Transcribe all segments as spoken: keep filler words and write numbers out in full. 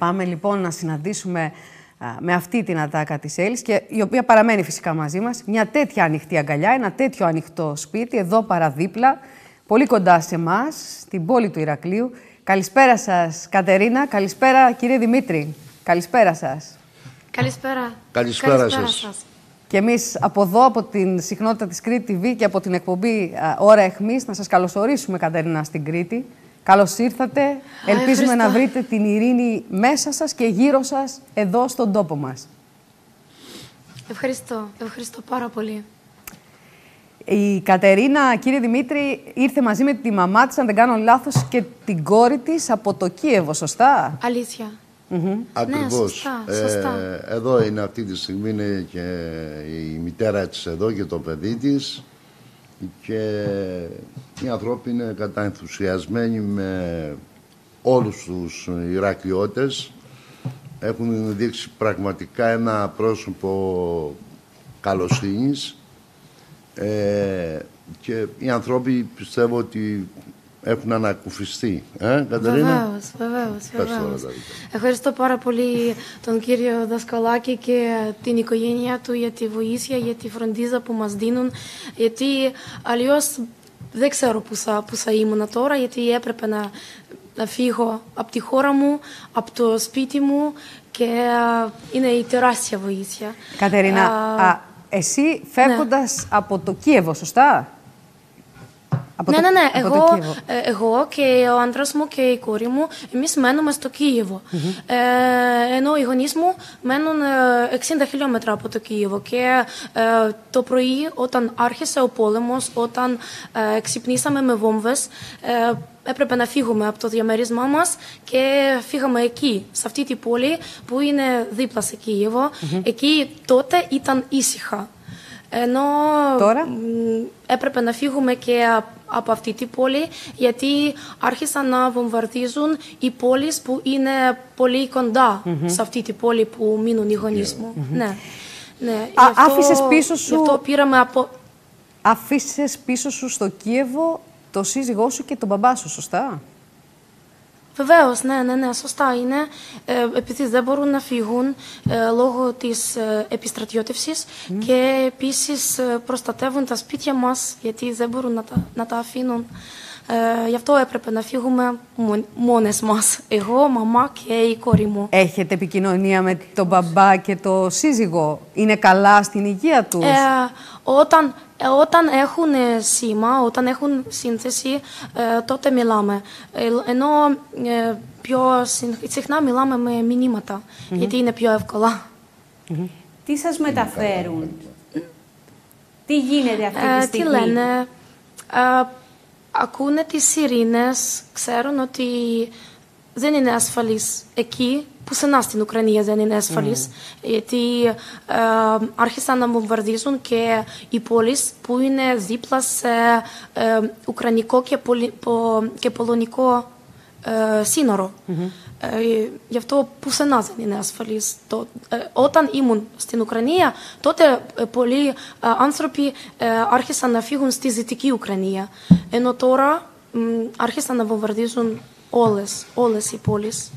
Πάμε λοιπόν να συναντήσουμε με αυτή την ατάκα της Έλλης, και η οποία παραμένει φυσικά μαζί μας. Μια τέτοια ανοιχτή αγκαλιά, ένα τέτοιο ανοιχτό σπίτι, εδώ παραδίπλα, πολύ κοντά σε εμάς, στην πόλη του Ηρακλείου. Καλησπέρα σας, Κατερίνα. Καλησπέρα, κύριε Δημήτρη. Καλησπέρα σας. Καλησπέρα. Καλησπέρα, Καλησπέρα σας. σας. Και εμείς από εδώ, από την συχνότητα της Crete τι βι και από την εκπομπή Ώρα Αιχμής, να σας καλωσορίσουμε, Κατερίνα, στην Κρήτη. Καλώς ήρθατε. Άι, Ελπίζουμε ευχαριστώ. να βρείτε την ειρήνη μέσα σας και γύρω σας, εδώ στον τόπο μας. Ευχαριστώ. Ευχαριστώ πάρα πολύ. Η Κατερίνα, κύριε Δημήτρη, ήρθε μαζί με τη μαμά της, αν δεν κάνω λάθος, και την κόρη της από το Κίεβο, σωστά? Αλήθεια. Mm-hmm. Ακριβώς. Ναι, σωστά, σωστά. Ε, εδώ είναι αυτή τη στιγμή, είναι και η μητέρα της εδώ και το παιδί της. Και οι άνθρωποι είναι καταενθουσιασμένοι με όλους τους Ηρακλειώτες. Έχουν δείξει πραγματικά ένα πρόσωπο καλοσύνης. Ε, και οι άνθρωποι πιστεύω ότι έχουν ανακουφιστεί. Ε, Κατερίνα. Βεβαίως, βεβαίως. Ευχαριστώ πάρα πολύ τον κύριο Δασκαλάκη και την οικογένειά του για τη βοήθεια, για τη φροντίδα που μας δίνουν. Γιατί αλλιώς δεν ξέρω που θα, που θα ήμουν τώρα, γιατί έπρεπε να, να φύγω από τη χώρα μου, από το σπίτι μου, και είναι η τεράστια βοήθεια. Κατερίνα, α, α, εσύ φεύγοντας ναι. από το Κίεβο, σωστά? Από ναι, το, ναι, ναι. Εγώ, εγώ και ο άντρας μου και η κόρη μου, εμείς μένουμε στο Κίεβο. Mm-hmm. ε, ενώ οι γονείς μου μένουν εξήντα χιλιόμετρα από το Κίεβο. Και ε, το πρωί, όταν άρχισε ο πόλεμος, όταν ε, ξυπνήσαμε με βόμβες, ε, έπρεπε να φύγουμε από το διαμερισμά μας και φύγαμε εκεί, σε αυτή την πόλη που είναι δίπλα σε Κίεβο. Mm-hmm. Εκεί τότε ήταν ήσυχα. Ενώ Τώρα? έπρεπε να φύγουμε και από αυτή την πόλη, γιατί άρχισαν να βομβαρδίζουν οι πόλεις που είναι πολύ κοντά mm-hmm. σε αυτή την πόλη που μείνουν οι γονείς μου. Mm-hmm. ναι. Ναι. Α, αυτό, άφησες πίσω σου... Γι' αυτό πήραμε από... Άφησες πίσω σου στο Κίεβο το σύζυγό σου και τον μπαμπά σου, σωστά? Βεβαίως, ναι, ναι, ναι, σωστά είναι. Ε, επειδή δεν μπορούν να φύγουν ε, λόγω της ε, επιστρατιώτευσης mm. και επίσης ε, προστατεύουν τα σπίτια μας, γιατί δεν μπορούν να τα, να τα αφήνουν. Ε, γι' αυτό έπρεπε να φύγουμε μόνες μας. Εγώ, μαμά και η κόρη μου. Έχετε επικοινωνία με τον μπαμπά και το σύζυγο? Είναι καλά στην υγεία τους? Ε, όταν... Όταν έχουν σήμα, όταν έχουν σύνθεση, τότε μιλάμε. Ενώ πιο συχνά μιλάμε με μηνύματα, mm-hmm. γιατί είναι πιο εύκολα. Mm-hmm. Τι σας μεταφέρουν? Mm-hmm. Τι γίνεται αυτή τη στιγμή? Ε, τι λένε. Ε, ακούνε τις σιρήνες, ξέρουν ότι δεν είναι ασφαλής εκεί. Πουθενά στην Ουκρανία δεν είναι ασφαλής, mm. γιατί ε, άρχισαν να βομβαρδίζουν και οι πόλεις που είναι δίπλα σε ε, ουκρανικό και, πολυ, πο, και πολωνικό ε, σύνορο. Mm-hmm. Ε, γι' αυτό πουθενά δεν είναι ασφαλής. Το, ε, όταν ήμουν στην Ουκρανία, τότε ε, πολλοί ε, άνθρωποι ε, άρχισαν να φύγουν στη Δυτική Ουκρανία. Ενώ τώρα ε, άρχισαν να βομβαρδίζουν όλες, όλες οι πόλεις.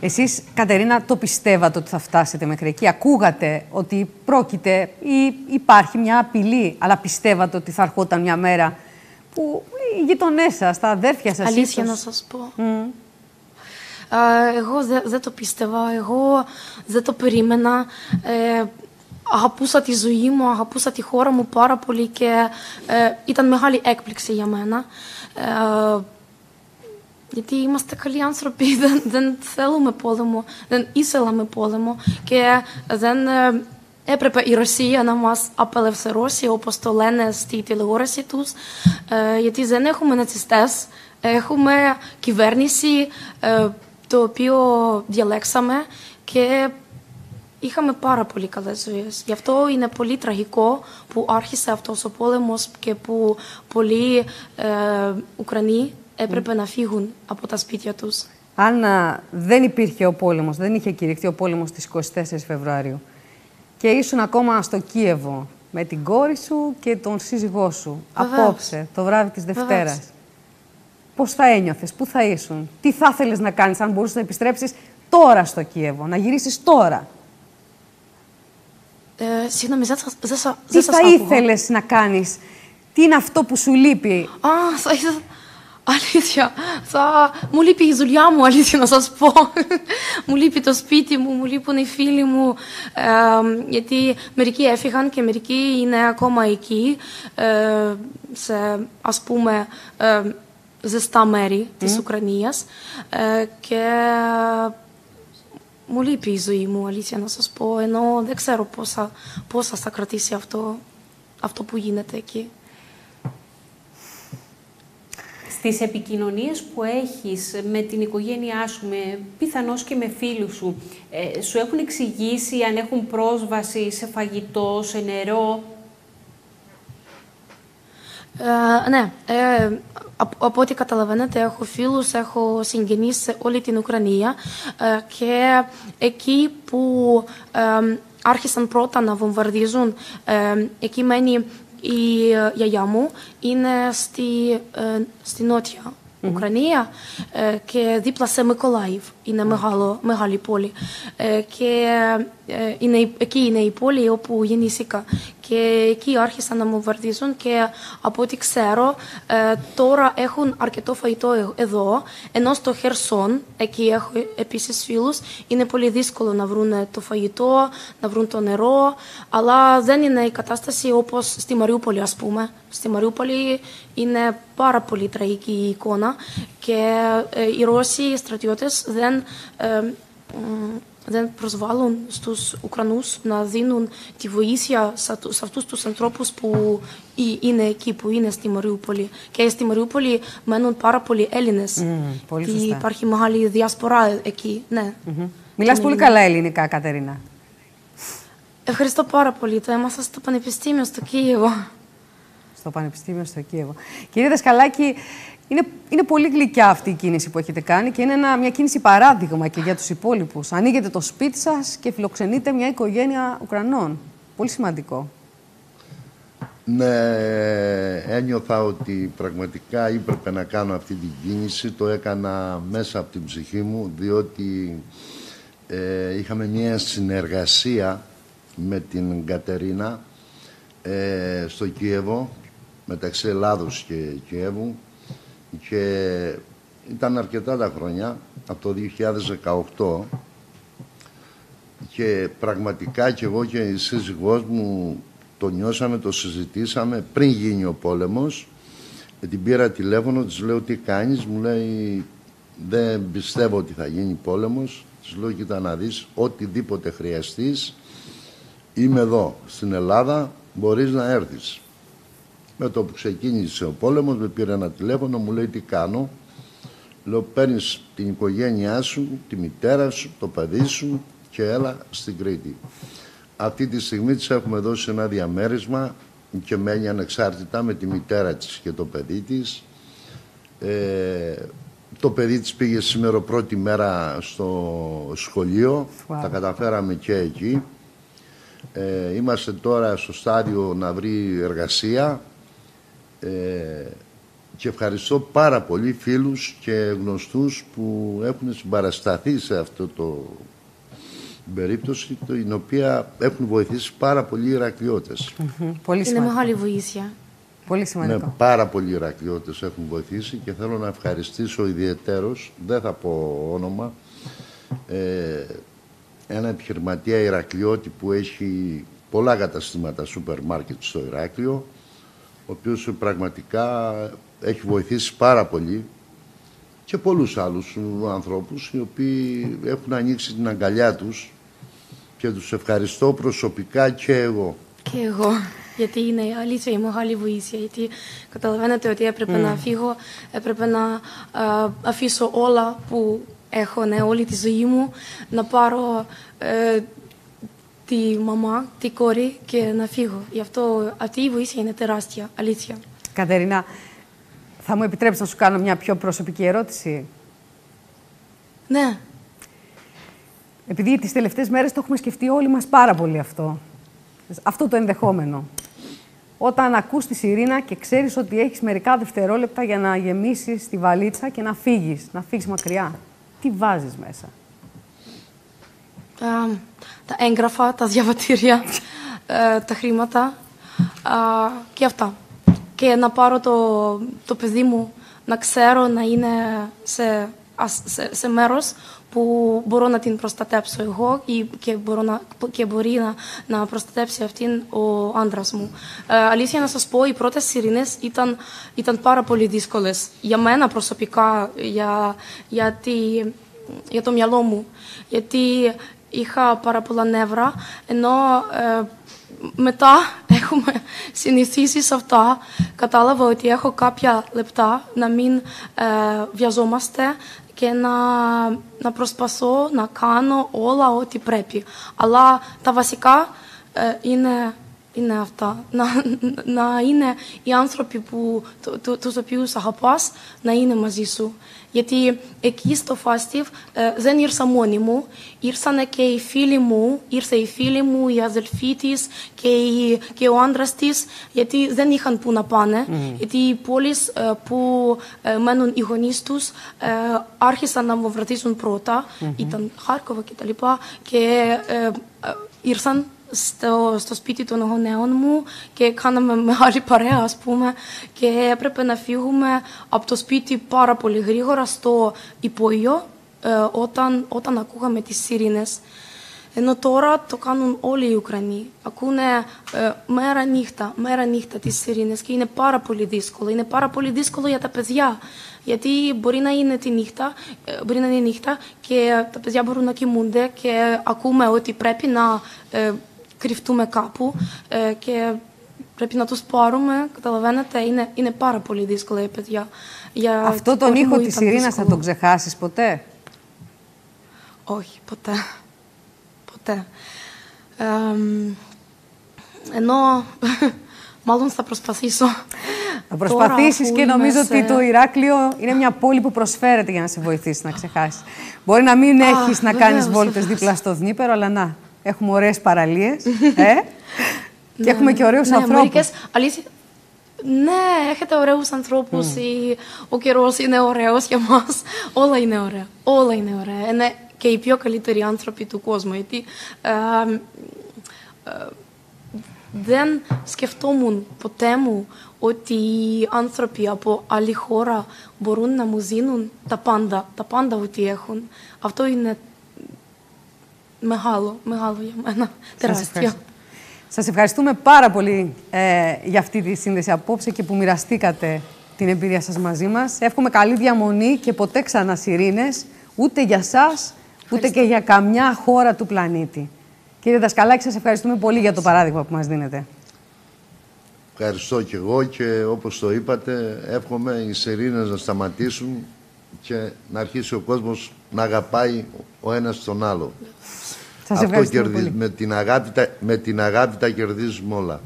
Εσείς, Κατερίνα, το πιστεύατε ότι θα φτάσετε μέχρι εκεί? Ακούγατε ότι πρόκειται ή υπάρχει μια απειλή, αλλά πιστεύατε ότι θα ερχόταν μια μέρα που οι γειτονές σας, τα αδέρφια σας... Αλήθεια ίσως... να σας πω. Mm. Ε, εγώ δεν δε το πίστευα, εγώ δεν το περίμενα. Ε, αγαπούσα τη ζωή μου, αγαπούσα τη χώρα μου πάρα πολύ και ε, ήταν μεγάλη έκπληξη για μένα. Ε, Γιατί είμαστε καλοί άνθρωποι, δεν, δεν θέλουμε πόλεμο, δεν ήθελαμε πόλεμο και δεν ε, έπρεπε η Ρωσία να μας απελευθερώσει, όπως το λένε στη τηλεόραση τους, ε, γιατί δεν έχουμε νατσιστές, έχουμε κυβέρνηση ε, το οποίο διαλέξαμε και είχαμε πάρα πολύ καλές ζωές. Γι' αυτό είναι πολύ τραγικό που άρχισε αυτός ο πόλεμος και που πολλοί ε, Ουκρανοί έπρεπε mm. να φύγουν από τα σπίτια τους. Αν δεν υπήρχε ο πόλεμος, δεν είχε κηρυχθεί ο πόλεμος στις είκοσι τέσσερις Φεβρουαρίου και ήσουν ακόμα στο Κίεβο με την κόρη σου και τον σύζυγό σου, Βεβαίως. απόψε, το βράδυ της Δευτέρας, Βεβαίως. πώς θα ένιωθες, πού θα ήσουν, τι θα ήθελες να κάνεις αν μπορούσες να επιστρέψεις τώρα στο Κίεβο, να γυρίσεις τώρα. Ε, συγγνώμη, δεν σας, δεν σας τι θα ήθελες να κάνεις, τι είναι αυτό που σου λείπει? Α, θα ήθελα... Αλήθεια, θα... μου λείπει η δουλειά μου, αλήθεια να σας πω. Μου λείπει το σπίτι μου, μου λείπουν οι φίλοι μου. Ε, γιατί μερικοί έφυγαν και μερικοί είναι ακόμα εκεί, ε, σε, ας πούμε, ε, ζεστά μέρη της mm. Ουκρανίας. Ε, και μου λείπει η ζωή μου, αλήθεια να σας πω. Ενώ δεν ξέρω πόσα, πόσα θα κρατήσει αυτό, αυτό που γίνεται εκεί. Τις επικοινωνίες που έχεις με την οικογένειά σου, με, πιθανώς και με φίλους σου, ε, σου έχουν εξηγήσει αν έχουν πρόσβαση σε φαγητό, σε νερό? Ε, ναι. Ε, από, από ό,τι καταλαβαίνετε, έχω φίλους, έχω συγγενείς σε όλη την Ουκρανία ε, και εκεί που ε, άρχισαν πρώτα να βομβαρδίζουν, ε, εκεί μένει η γιαγιά μου, είναι στη, ε, στη νότια mm-hmm. Ουκρανία ε, και δίπλα σε Μικολάιβ, είναι μεγάλο, μεγάλη πόλη. Ε, και ε, είναι, εκεί είναι η πόλη όπου γεννήθηκα. Και εκεί άρχισαν να μου βομβαρδίζουν και από ό,τι ξέρω ε, τώρα έχουν αρκετό φαγητό εδώ, ενώ στο Χερσόν, εκεί έχω επίσης φίλους, είναι πολύ δύσκολο να βρουν το φαγητό, να βρουν το νερό, αλλά δεν είναι η κατάσταση όπως στη Μαριούπολη, ας πούμε. Στη Μαριούπολη είναι πάρα πολύ τραγική η εικόνα και ε, οι Ρώσοι, οι στρατιώτες δεν... Ε, ε, δεν προσβάλλουν στους Ουκρανούς να δίνουν τη βοήθεια σε αυτούς τους ανθρώπους που είναι εκεί, που είναι στη Μαριούπολη. Και στη Μαριούπολη μένουν πάρα πολλοί Έλληνες. Mm, πολύ σωστά. Υπάρχει μεγάλη διασπορά εκεί. Ναι. Mm-hmm. Μιλάς πολύ καλά ελληνικά, Κατερίνα. Ευχαριστώ πάρα πολύ. Το έμαθα στο Πανεπιστήμιο στο Κίεβο. Στο Πανεπιστήμιο στο Κίεβο. Κύριε Δασκαλάκη, Είναι, είναι πολύ γλυκιά αυτή η κίνηση που έχετε κάνει και είναι ένα, μια κίνηση παράδειγμα και για τους υπόλοιπους. Ανοίγετε το σπίτι σας και φιλοξενείτε μια οικογένεια Ουκρανών. Πολύ σημαντικό. Ναι, ένιωθα ότι πραγματικά έπρεπε να κάνω αυτή την κίνηση. Το έκανα μέσα από την ψυχή μου, διότι ε, είχαμε μια συνεργασία με την Κατερίνα ε, στο Κίεβο, μεταξύ Ελλάδος και Κιέβου. Και ήταν αρκετά τα χρόνια, από το δύο χιλιάδες δεκαοκτώ, και πραγματικά και εγώ και η σύζυγός μου το νιώσαμε, το συζητήσαμε πριν γίνει ο πόλεμος. Την πήρα τηλέφωνο, της λέω τι κάνεις, μου λέει δεν πιστεύω ότι θα γίνει πόλεμος. Της λέω κοίτα να δεις, οτιδήποτε χρειαστείς είμαι εδώ στην Ελλάδα, μπορείς να έρθεις. Με το που ξεκίνησε ο πόλεμος, με πήρε ένα τηλέφωνο, μου λέει τι κάνω. Λέω παίρνεις την οικογένειά σου, τη μητέρα σου, το παιδί σου και έλα στην Κρήτη. Αυτή τη στιγμή της έχουμε δώσει ένα διαμέρισμα και μένει ανεξάρτητα με τη μητέρα της και το παιδί της. Ε, το παιδί της πήγε σήμερα πρώτη μέρα στο σχολείο, wow. Τα καταφέραμε και εκεί. Ε, είμαστε τώρα στο στάδιο να βρει εργασία. Ε, και ευχαριστώ πάρα πολύ φίλους και γνωστούς που έχουν συμπαρασταθεί σε αυτό το περίπτωση, την οποία έχουν βοηθήσει πάρα πολλοί Ηρακλειώτες. Mm-hmm. Πολύ σημαντικό. Είναι μεγάλη βοήθεια. Πολύ σημαντικό. Ναι, πάρα πολλοί Ηρακλειώτες έχουν βοηθήσει και θέλω να ευχαριστήσω ιδιαιτέρως, δεν θα πω όνομα, ε, ένα επιχειρηματία Ηρακλειώτη που έχει πολλά καταστήματα σούπερ μάρκετ στο Ηράκλειο, ο οποίος πραγματικά έχει βοηθήσει πάρα πολύ και πολλούς άλλους ανθρώπους οι οποίοι έχουν ανοίξει την αγκαλιά τους και τους ευχαριστώ προσωπικά και εγώ. Και εγώ, γιατί είναι αλήθεια η μεγάλη βοήθεια, γιατί καταλαβαίνετε ότι έπρεπε mm. να φύγω, έπρεπε να α, αφήσω όλα που έχω, ναι, όλη τη ζωή μου, να πάρω... Ε, τη μαμά, τη κόρη και να φύγω. Γι' αυτό αυτή η βοήθεια είναι τεράστια, αλήθεια. Κατερίνα, θα μου επιτρέψεις να σου κάνω μια πιο προσωπική ερώτηση? Ναι. Επειδή τις τελευταίες μέρες το έχουμε σκεφτεί όλοι μας πάρα πολύ αυτό. Αυτό το ενδεχόμενο. Όταν ακούς τη σιρήνα και ξέρεις ότι έχεις μερικά δευτερόλεπτα για να γεμίσεις τη βαλίτσα και να φύγεις, να φύγεις μακριά. Τι βάζεις μέσα? ε, τα έγγραφα, τα διαβατήρια, ε, τα χρήματα ε, και αυτά. Και να πάρω το, το παιδί μου να ξέρω να είναι σε, σε, σε μέρος που μπορώ να την προστατέψω εγώ ή και, μπορώ να, και μπορεί να, να προστατέψει αυτήν ο άντρας μου. Ε, αλήθεια να σας πω, οι πρώτες ειρήνες ήταν, ήταν πάρα πολύ δύσκολες. Για μένα προσωπικά, για, για, τη, για το μυαλό μου, γιατί είχα πάρα πολλά νεύρα, ενώ ε, μετά έχουμε συνηθίσει σε αυτά. Κατάλαβα ότι έχω κάποια λεπτά να μην ε, βιαζόμαστε και να, να προσπαθώ να κάνω όλα ό,τι πρέπει. Αλλά τα βασικά ε, είναι, είναι αυτά. Να, να είναι οι άνθρωποι που, το, το, τους οποίους αγαπάς να είναι μαζί σου. Γιατί εκεί στο Φάστιβ ε, δεν ήρθα μόνη μου. Ήρθαν και οι φίλοι μου, ήρθε η φίλη μου, η αδελφή της και, η, και ο άντρας της, γιατί δεν είχαν που να πάνε. Mm-hmm. Γιατί οι πόλεις ε, που ε, μένουν οι γονείς τους ε, άρχισαν να βομβαρδίζουν πρώτα. Mm-hmm. Ήταν Χάρκοβα και τα λοιπά. Και ε, ε, ήρθαν στο, στο σπίτι των γονέων μου και κάναμε μεγάλη παρέα, ας πούμε, και έπρεπε να φύγουμε από το σπίτι πάρα πολύ γρήγορα στο υπόγειο ε, όταν, όταν ακούγαμε τις σιρήνες. Ενώ τώρα το κάνουν όλοι οι Ουκρανοί. Ακούνε ε, μέρα νύχτα, μέρα νύχτα τις σιρήνες και είναι πάρα πολύ δύσκολο. Είναι πάρα πολύ δύσκολο για τα παιδιά, γιατί μπορεί να είναι τη νύχτα, ε, μπορεί να είναι νύχτα και τα παιδιά μπορούν να κοιμούνται και ακούμε ότι πρέπει να ε, κρυφτούμε κάπου ε, και πρέπει να τους πάρουμε. Καταλαβαίνετε, είναι, είναι πάρα πολύ δύσκολα οι παιδιά. Για αυτό τον ήχο της σιρήνας θα τον ξεχάσεις ποτέ? Όχι, ποτέ. Ποτέ. Ε, ενώ μάλλον θα προσπαθήσω. Θα προσπαθήσεις και νομίζω σε... ότι το Ηράκλειο είναι μια πόλη που προσφέρεται για να σε βοηθήσει να ξεχάσεις. Μπορεί να μην έχεις να κάνεις βόλτες δίπλα στο Δνήπερο, αλλά να. Έχουμε ωραίες παραλίες, ε? Και έχουμε και ωραίους ναι, ανθρώπους. Μερικές, αλήθεια, ναι, έχετε ωραίους ανθρώπους, mm. η, ο καιρός είναι ωραίος για μας. Όλα είναι ωραία, όλα είναι ωραία. Είναι και οι πιο καλύτεροι άνθρωποι του κόσμου. Γιατί ε, ε, ε, δεν σκεφτόμουν ποτέ μου ότι οι άνθρωποι από άλλη χώρα μπορούν να μου δίνουν τα πάντα, τα πάντα ότι έχουν. Αυτό είναι μεγάλο, μεγάλο για μένα, τεράστιο. Σας, ευχαριστούμε. Σας ευχαριστούμε πάρα πολύ ε, για αυτή τη σύνδεση απόψε και που μοιραστήκατε την εμπειρία σας μαζί μας. Εύχομαι καλή διαμονή και ποτέ ξανά σιρήνες, ούτε για σας, ούτε και για καμιά χώρα του πλανήτη. Κύριε Δασκαλάκη, σας ευχαριστούμε πολύ για το παράδειγμα που μας δίνετε. Ευχαριστώ και εγώ και όπως το είπατε, εύχομαι οι σιρήνες να σταματήσουν και να αρχίσει ο κόσμος να αγαπάει ο ένας τον άλλο. Σας Αυτό κερδίζουμε. Με την, αγάπη, με την αγάπη τα κερδίζουμε όλα.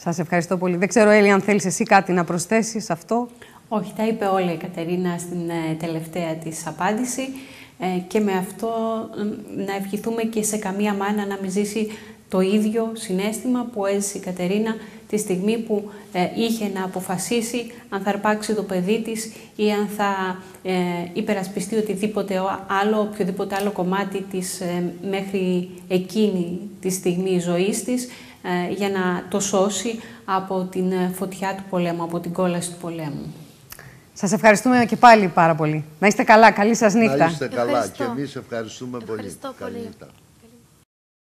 Σας ευχαριστώ πολύ. Δεν ξέρω, Έλλη, αν θέλεις εσύ κάτι να προσθέσεις αυτό. Όχι, τα είπε όλα η Κατερίνα στην τελευταία της απάντηση. Ε, και με αυτό να ευχηθούμε και σε καμία μάνα να μην ζήσει το ίδιο συναίσθημα που έζησε η Κατερίνα τη στιγμή που ε, είχε να αποφασίσει αν θα αρπάξει το παιδί της ή αν θα ε, υπερασπιστεί οτιδήποτε άλλο, οποιοδήποτε άλλο κομμάτι της ε, μέχρι εκείνη τη στιγμή ζωής της ε, για να το σώσει από την φωτιά του πολέμου, από την κόλαση του πολέμου. Σας ευχαριστούμε και πάλι πάρα πολύ. Να είστε καλά, καλή σας νύχτα. Να είστε καλά. Ευχαριστώ. Και εμείς ευχαριστούμε πολύ. Ευχαριστώ πολύ. Καλή νύχτα.